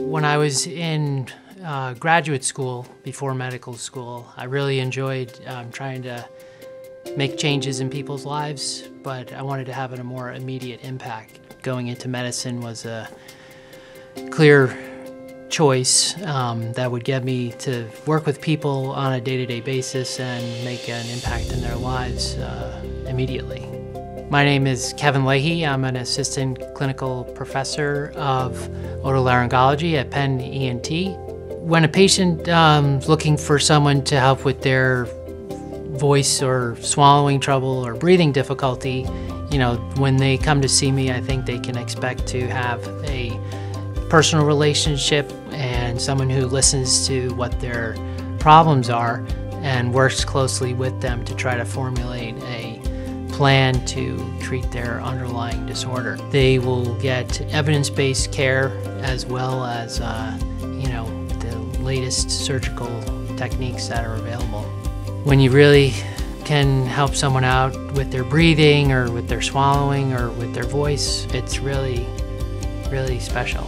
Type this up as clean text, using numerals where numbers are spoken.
When I was in graduate school, before medical school, I really enjoyed trying to make changes in people's lives, but I wanted to have a more immediate impact. Going into medicine was a clear choice that would get me to work with people on a day-to-day basis and make an impact in their lives immediately. My name is Kevin Leahy. I'm an assistant clinical professor of otolaryngology at Penn ENT. When a patient is looking for someone to help with their voice or swallowing trouble or breathing difficulty, you know, when they come to see me, I think they can expect to have a personal relationship and someone who listens to what their problems are and works closely with them to try to formulate a plan to treat their underlying disorder. They will get evidence-based care as well as, you know, the latest surgical techniques that are available. When you really can help someone out with their breathing or with their swallowing or with their voice, it's really, really special.